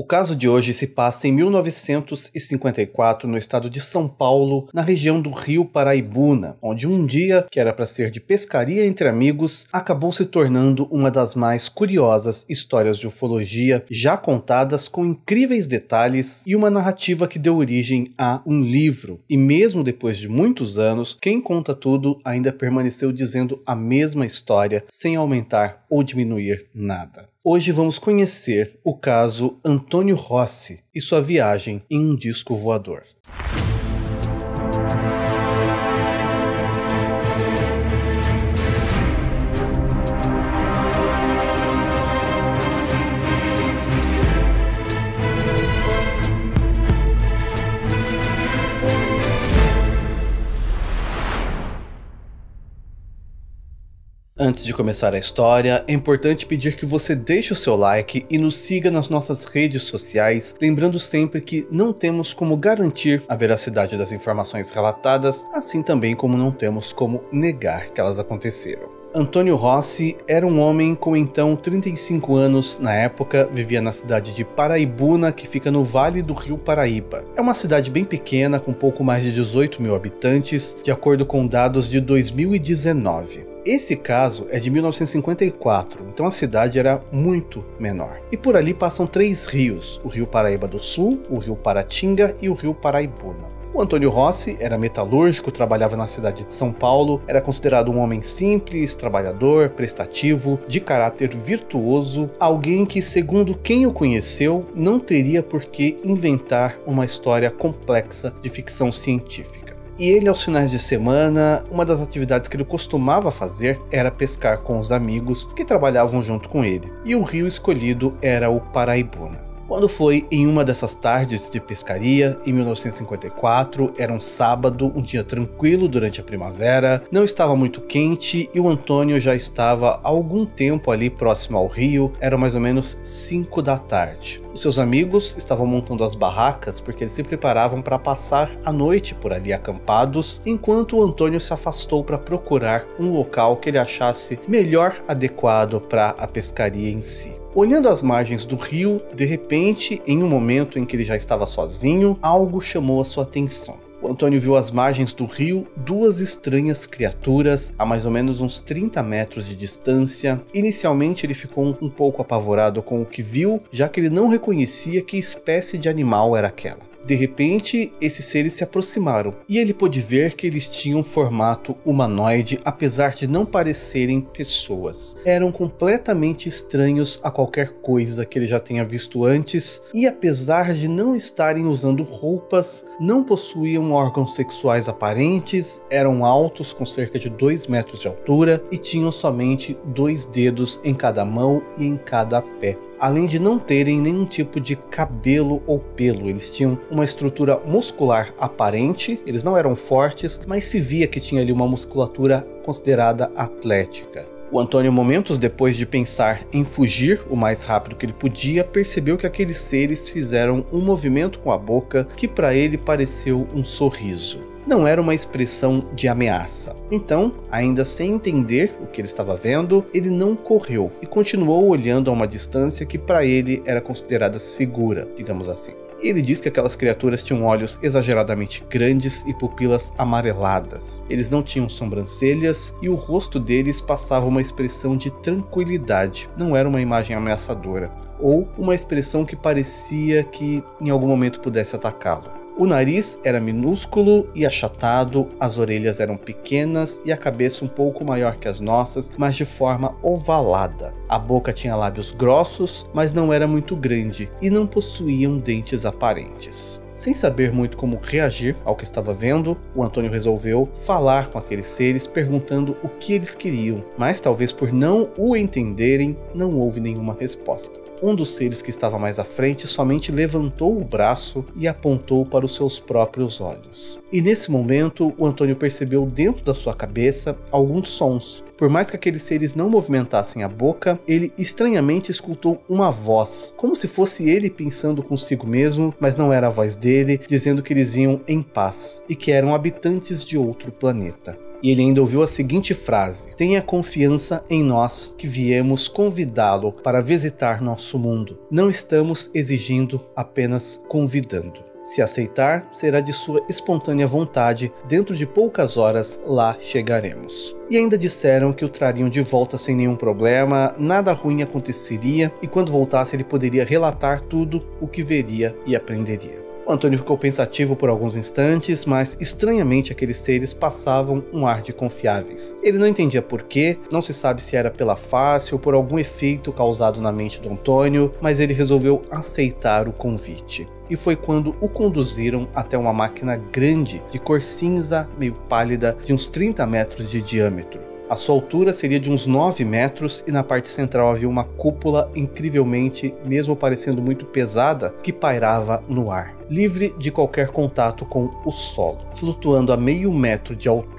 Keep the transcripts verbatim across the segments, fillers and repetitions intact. O caso de hoje se passa em mil novecentos e cinquenta e quatro, no estado de São Paulo, na região do Rio Paraibuna, onde um dia, que era para ser de pescaria entre amigos, acabou se tornando uma das mais curiosas histórias de ufologia, já contadas com incríveis detalhes e uma narrativa que deu origem a um livro. E mesmo depois de muitos anos, quem conta tudo ainda permaneceu dizendo a mesma história, sem aumentar ou diminuir nada. Hoje vamos conhecer o caso Antônio Rossi e sua viagem em um disco voador. Antes de começar a história, é importante pedir que você deixe o seu like e nos siga nas nossas redes sociais, lembrando sempre que não temos como garantir a veracidade das informações relatadas, assim também como não temos como negar que elas aconteceram. Antônio Rossi era um homem com então trinta e cinco anos na época, vivia na cidade de Paraibuna, que fica no Vale do Rio Paraíba. É uma cidade bem pequena, com pouco mais de dezoito mil habitantes, de acordo com dados de dois mil e dezenove. Esse caso é de mil novecentos e cinquenta e quatro, então a cidade era muito menor. E por ali passam três rios, o Rio Paraíba do Sul, o Rio Paratinga e o Rio Paraibuna. O Antônio Rossi era metalúrgico, trabalhava na cidade de São Paulo, era considerado um homem simples, trabalhador, prestativo, de caráter virtuoso, alguém que, segundo quem o conheceu, não teria por que inventar uma história complexa de ficção científica. E ele, aos finais de semana, uma das atividades que ele costumava fazer era pescar com os amigos que trabalhavam junto com ele. E o rio escolhido era o Paraibuna. Quando foi em uma dessas tardes de pescaria, em mil novecentos e cinquenta e quatro, era um sábado, um dia tranquilo durante a primavera, não estava muito quente e o Antônio já estava há algum tempo ali próximo ao rio, eram mais ou menos cinco da tarde. Os seus amigos estavam montando as barracas porque eles se preparavam para passar a noite por ali acampados, enquanto o Antônio se afastou para procurar um local que ele achasse melhor adequado para a pescaria em si. Olhando as margens do rio, de repente, em um momento em que ele já estava sozinho, algo chamou a sua atenção. O Antônio viu às margens do rio duas estranhas criaturas a mais ou menos uns trinta metros de distância. Inicialmente ele ficou um pouco apavorado com o que viu, já que ele não reconhecia que espécie de animal era aquela. De repente, esses seres se aproximaram e ele pôde ver que eles tinham formato humanoide, apesar de não parecerem pessoas. Eram completamente estranhos a qualquer coisa que ele já tenha visto antes e, apesar de não estarem usando roupas, não possuíam órgãos sexuais aparentes, eram altos com cerca de dois metros de altura e tinham somente dois dedos em cada mão e em cada pé. Além de não terem nenhum tipo de cabelo ou pelo, eles tinham uma estrutura muscular aparente, eles não eram fortes, mas se via que tinha ali uma musculatura considerada atlética. O Antônio, momentos depois de pensar em fugir o mais rápido que ele podia, percebeu que aqueles seres fizeram um movimento com a boca que para ele pareceu um sorriso. Não era uma expressão de ameaça. Então, ainda sem entender o que ele estava vendo, ele não correu e continuou olhando a uma distância que para ele era considerada segura, digamos assim. Ele diz que aquelas criaturas tinham olhos exageradamente grandes e pupilas amareladas. Eles não tinham sobrancelhas e o rosto deles passava uma expressão de tranquilidade. Não era uma imagem ameaçadora ou uma expressão que parecia que em algum momento pudesse atacá-lo. O nariz era minúsculo e achatado, as orelhas eram pequenas e a cabeça um pouco maior que as nossas, mas de forma ovalada. A boca tinha lábios grossos, mas não era muito grande e não possuíam dentes aparentes. Sem saber muito como reagir ao que estava vendo, o Antônio resolveu falar com aqueles seres perguntando o que eles queriam, mas talvez por não o entenderem, não houve nenhuma resposta. Um dos seres que estava mais à frente somente levantou o braço e apontou para os seus próprios olhos. E nesse momento, o Antônio percebeu dentro da sua cabeça alguns sons. Por mais que aqueles seres não movimentassem a boca, ele estranhamente escutou uma voz, como se fosse ele pensando consigo mesmo, mas não era a voz dele, dizendo que eles vinham em paz e que eram habitantes de outro planeta. E ele ainda ouviu a seguinte frase: tenha confiança em nós que viemos convidá-lo para visitar nosso mundo. Não estamos exigindo, apenas convidando. Se aceitar, será de sua espontânea vontade. Dentro de poucas horas, lá chegaremos. E ainda disseram que o trariam de volta sem nenhum problema, nada ruim aconteceria, e quando voltasse ele poderia relatar tudo o que veria e aprenderia. O Antônio ficou pensativo por alguns instantes, mas estranhamente aqueles seres passavam um ar de confiáveis. Ele não entendia porquê, não se sabe se era pela face ou por algum efeito causado na mente do Antônio, mas ele resolveu aceitar o convite. E foi quando o conduziram até uma máquina grande, de cor cinza, meio pálida, de uns trinta metros de diâmetro. A sua altura seria de uns nove metros e na parte central havia uma cúpula incrivelmente, mesmo parecendo muito pesada, que pairava no ar, livre de qualquer contato com o solo, flutuando a meio metro de altura.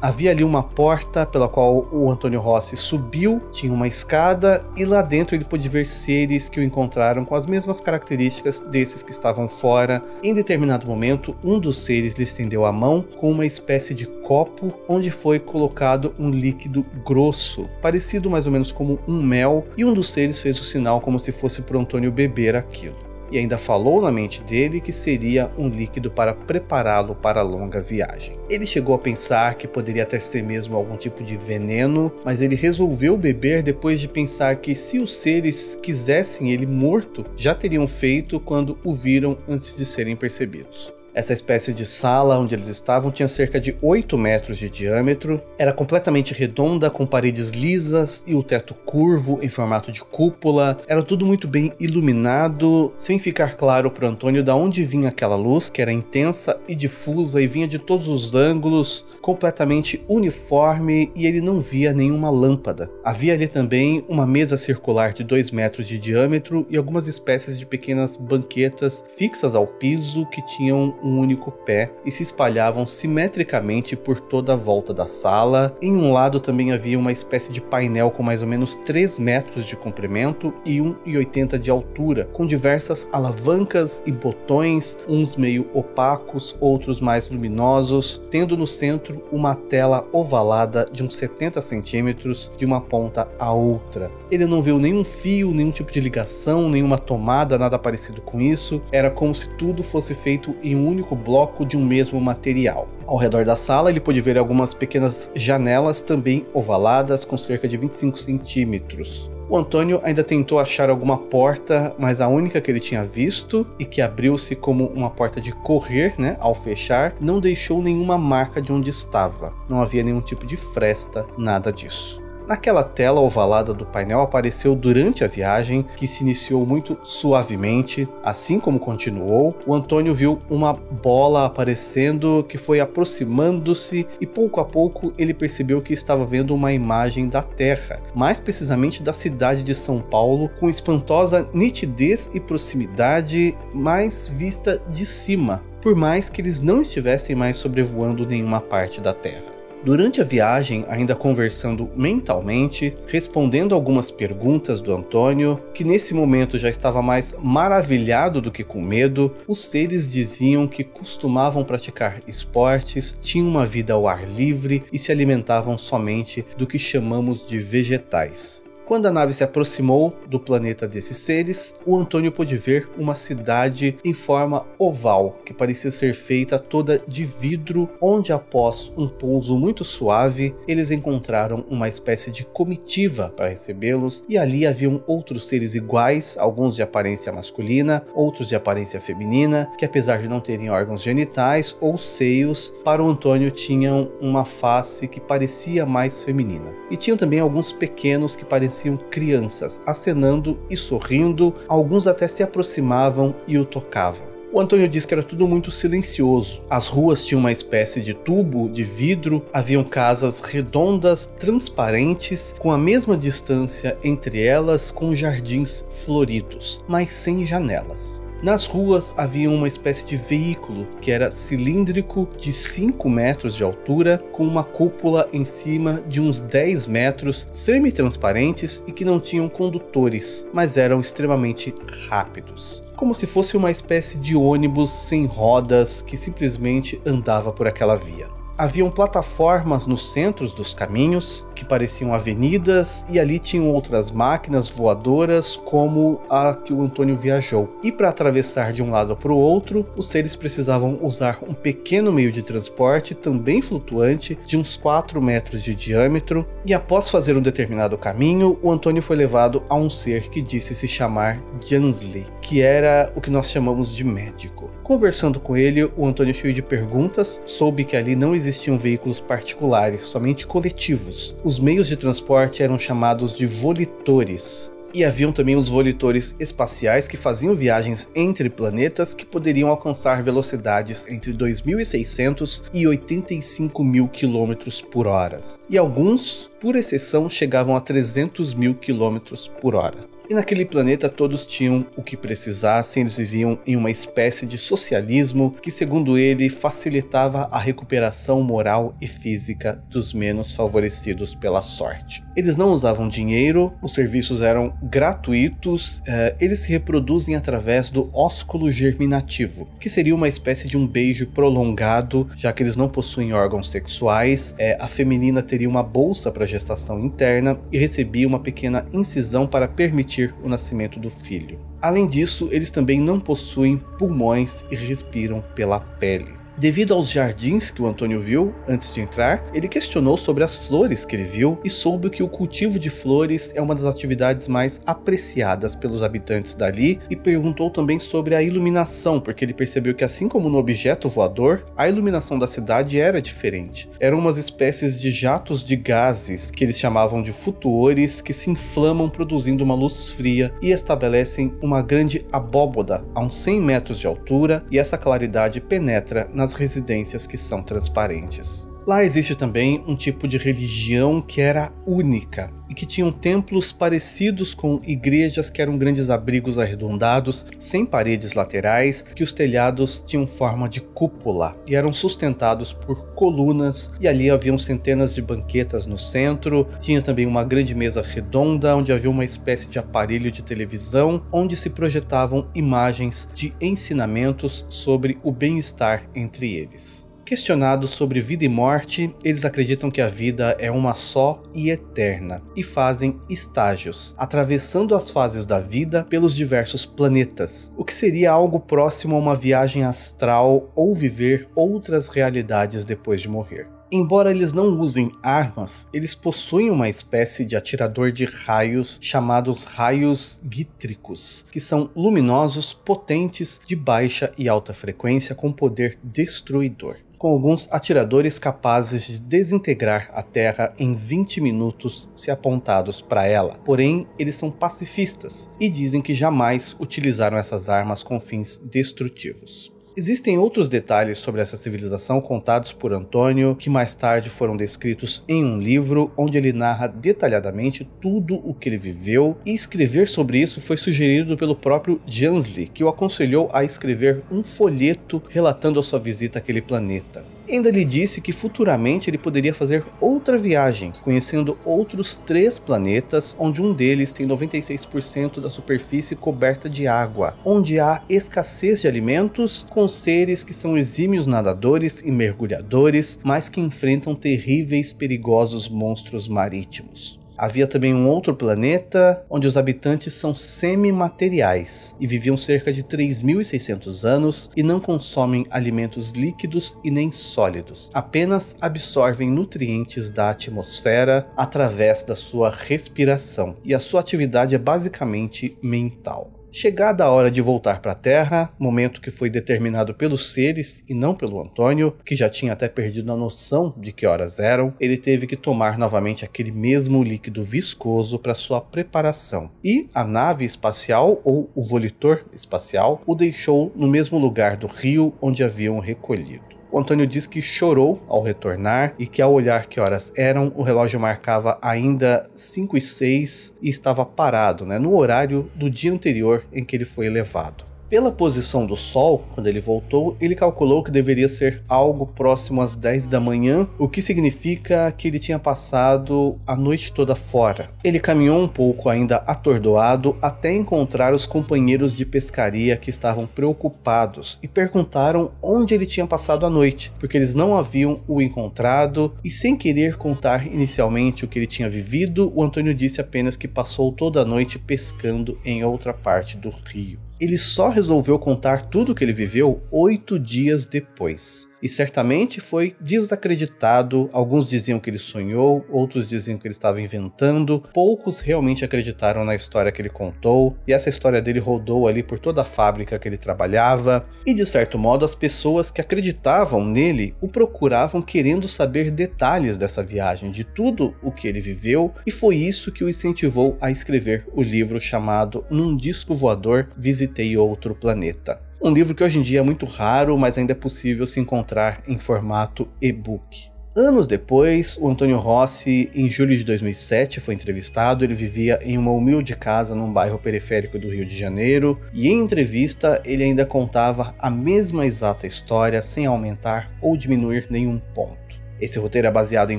Havia ali uma porta pela qual o Antônio Rossi subiu, tinha uma escada e lá dentro ele pôde ver seres que o encontraram com as mesmas características desses que estavam fora. Em determinado momento, um dos seres lhe estendeu a mão com uma espécie de copo onde foi colocado um líquido grosso, parecido mais ou menos como um mel, e um dos seres fez o sinal como se fosse para o Antônio beber aquilo. E ainda falou na mente dele que seria um líquido para prepará-lo para a longa viagem. Ele chegou a pensar que poderia ter ser mesmo algum tipo de veneno, mas ele resolveu beber depois de pensar que se os seres quisessem ele morto, já teriam feito quando o viram antes de serem percebidos. Essa espécie de sala onde eles estavam tinha cerca de oito metros de diâmetro, era completamente redonda, com paredes lisas e o teto curvo em formato de cúpula, era tudo muito bem iluminado, sem ficar claro para Antônio da onde vinha aquela luz, que era intensa e difusa e vinha de todos os ângulos, completamente uniforme, e ele não via nenhuma lâmpada. Havia ali também uma mesa circular de dois metros de diâmetro e algumas espécies de pequenas banquetas fixas ao piso que tinham um único pé e se espalhavam simetricamente por toda a volta da sala. Em um lado também havia uma espécie de painel com mais ou menos três metros de comprimento e um metro e oitenta de altura, com diversas alavancas e botões, uns meio opacos, outros mais luminosos, tendo no centro uma tela ovalada de uns setenta centímetros de uma ponta a outra. Ele não viu nenhum fio, nenhum tipo de ligação, nenhuma tomada, nada parecido com isso, era como se tudo fosse feito em um um único bloco de um mesmo material. Ao redor da sala ele pôde ver algumas pequenas janelas também ovaladas com cerca de vinte e cinco centímetros. O Antônio ainda tentou achar alguma porta, mas a única que ele tinha visto e que abriu-se como uma porta de correr, né, ao fechar, não deixou nenhuma marca de onde estava. Não havia nenhum tipo de fresta, nada disso. Naquela tela ovalada do painel apareceu durante a viagem, que se iniciou muito suavemente. Assim como continuou, o Antônio viu uma bola aparecendo que foi aproximando-se e pouco a pouco ele percebeu que estava vendo uma imagem da Terra, mais precisamente da cidade de São Paulo, com espantosa nitidez e proximidade, mais vista de cima, por mais que eles não estivessem mais sobrevoando nenhuma parte da Terra. Durante a viagem, ainda conversando mentalmente, respondendo algumas perguntas do Antônio, que nesse momento já estava mais maravilhado do que com medo, os seres diziam que costumavam praticar esportes, tinham uma vida ao ar livre e se alimentavam somente do que chamamos de vegetais. Quando a nave se aproximou do planeta desses seres, o Antônio pôde ver uma cidade em forma oval, que parecia ser feita toda de vidro, onde após um pouso muito suave, eles encontraram uma espécie de comitiva para recebê-los, e ali haviam outros seres iguais, alguns de aparência masculina, outros de aparência feminina, que apesar de não terem órgãos genitais ou seios, para o Antônio tinham uma face que parecia mais feminina. E tinham também alguns pequenos que pareciam crianças, acenando e sorrindo, alguns até se aproximavam e o tocavam. O Antônio diz que era tudo muito silencioso. As ruas tinham uma espécie de tubo de vidro, haviam casas redondas, transparentes, com a mesma distância entre elas, com jardins floridos, mas sem janelas. Nas ruas havia uma espécie de veículo que era cilíndrico, de cinco metros de altura, com uma cúpula em cima de uns dez metros, semi-transparentes e que não tinham condutores, mas eram extremamente rápidos, como se fosse uma espécie de ônibus sem rodas que simplesmente andava por aquela via. Haviam plataformas nos centros dos caminhos, que pareciam avenidas, e ali tinham outras máquinas voadoras como a que o Antônio viajou. E para atravessar de um lado para o outro, os seres precisavam usar um pequeno meio de transporte, também flutuante, de uns quatro metros de diâmetro, e após fazer um determinado caminho, o Antônio foi levado a um ser que disse se chamar Jansley, que era o que nós chamamos de médico. Conversando com ele, o Antônio, cheio de perguntas, soube que ali não existiam veículos particulares, somente coletivos. Os meios de transporte eram chamados de volitores. E haviam também os volitores espaciais, que faziam viagens entre planetas que poderiam alcançar velocidades entre dois mil e seiscentos e oitenta e cinco mil quilômetros por hora. E alguns, por exceção, chegavam a trezentos mil quilômetros por hora. E naquele planeta todos tinham o que precisassem, eles viviam em uma espécie de socialismo que, segundo ele, facilitava a recuperação moral e física dos menos favorecidos pela sorte. Eles não usavam dinheiro, os serviços eram gratuitos, eh, eles se reproduzem através do ósculo germinativo, que seria uma espécie de um beijo prolongado, já que eles não possuem órgãos sexuais. Eh, a feminina teria uma bolsa para gestação interna e recebia uma pequena incisão para permitir o nascimento do filho. Além disso, eles também não possuem pulmões e respiram pela pele. Devido aos jardins que o Antônio viu antes de entrar, ele questionou sobre as flores que ele viu e soube que o cultivo de flores é uma das atividades mais apreciadas pelos habitantes dali, e perguntou também sobre a iluminação, porque ele percebeu que, assim como no objeto voador, a iluminação da cidade era diferente. Eram umas espécies de jatos de gases, que eles chamavam de futuores, que se inflamam produzindo uma luz fria e estabelecem uma grande abóboda a uns cem metros de altura, e essa claridade penetra na nas residências que são transparentes. Lá existe também um tipo de religião que era única e que tinham templos parecidos com igrejas, que eram grandes abrigos arredondados, sem paredes laterais, que os telhados tinham forma de cúpula e eram sustentados por colunas, e ali haviam centenas de banquetas no centro. Tinha também uma grande mesa redonda onde havia uma espécie de aparelho de televisão onde se projetavam imagens de ensinamentos sobre o bem-estar entre eles. Questionados sobre vida e morte, eles acreditam que a vida é uma só e eterna, e fazem estágios, atravessando as fases da vida pelos diversos planetas, o que seria algo próximo a uma viagem astral ou viver outras realidades depois de morrer. Embora eles não usem armas, eles possuem uma espécie de atirador de raios chamados raios gítricos, que são luminosos, potentes, de baixa e alta frequência, com poder destruidor, com alguns atiradores capazes de desintegrar a Terra em vinte minutos se apontados para ela. Porém, eles são pacifistas e dizem que jamais utilizaram essas armas com fins destrutivos. Existem outros detalhes sobre essa civilização contados por Antônio, que mais tarde foram descritos em um livro, onde ele narra detalhadamente tudo o que ele viveu, e escrever sobre isso foi sugerido pelo próprio Jansley, que o aconselhou a escrever um folheto relatando a sua visita àquele planeta. Ainda lhe disse que futuramente ele poderia fazer outra viagem, conhecendo outros três planetas, onde um deles tem noventa e seis por cento da superfície coberta de água, onde há escassez de alimentos, com seres que são exímios nadadores e mergulhadores, mas que enfrentam terríveis e perigosos monstros marítimos. Havia também um outro planeta onde os habitantes são semimateriais e viviam cerca de três mil e seiscentos anos e não consomem alimentos líquidos e nem sólidos. Apenas absorvem nutrientes da atmosfera através da sua respiração, e a sua atividade é basicamente mental. Chegada a hora de voltar para a Terra, momento que foi determinado pelos seres e não pelo Antônio, que já tinha até perdido a noção de que horas eram, ele teve que tomar novamente aquele mesmo líquido viscoso para sua preparação. E a nave espacial, ou o volitor espacial, o deixou no mesmo lugar do rio onde haviam recolhido. O Antônio diz que chorou ao retornar e que, ao olhar que horas eram, o relógio marcava ainda cinco e seis e estava parado, né, no horário do dia anterior em que ele foi levado. Pela posição do Sol, quando ele voltou, ele calculou que deveria ser algo próximo às dez da manhã, o que significa que ele tinha passado a noite toda fora. Ele caminhou um pouco ainda atordoado até encontrar os companheiros de pescaria que estavam preocupados e perguntaram onde ele tinha passado a noite, porque eles não haviam o encontrado e, sem querer contar inicialmente o que ele tinha vivido, o Antônio disse apenas que passou toda a noite pescando em outra parte do rio. Ele só resolveu contar tudo o que ele viveu oito dias depois. E certamente foi desacreditado, alguns diziam que ele sonhou, outros diziam que ele estava inventando, poucos realmente acreditaram na história que ele contou, e essa história dele rodou ali por toda a fábrica que ele trabalhava, e de certo modo as pessoas que acreditavam nele o procuravam querendo saber detalhes dessa viagem, de tudo o que ele viveu, e foi isso que o incentivou a escrever o livro chamado Num Disco Voador, Visitei Outro Planeta. Um livro que hoje em dia é muito raro, mas ainda é possível se encontrar em formato e-book. Anos depois, o Antônio Rossi, em julho de dois mil e sete, foi entrevistado. Ele vivia em uma humilde casa num bairro periférico do Rio de Janeiro, e em entrevista ele ainda contava a mesma exata história, sem aumentar ou diminuir nenhum ponto. Esse roteiro é baseado em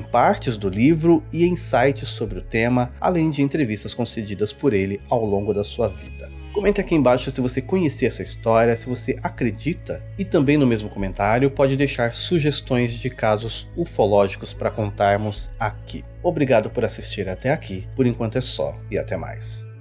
partes do livro e em sites sobre o tema, além de entrevistas concedidas por ele ao longo da sua vida. Comente aqui embaixo se você conhecia essa história, se você acredita, e também no mesmo comentário pode deixar sugestões de casos ufológicos para contarmos aqui. Obrigado por assistir até aqui, por enquanto é só e até mais.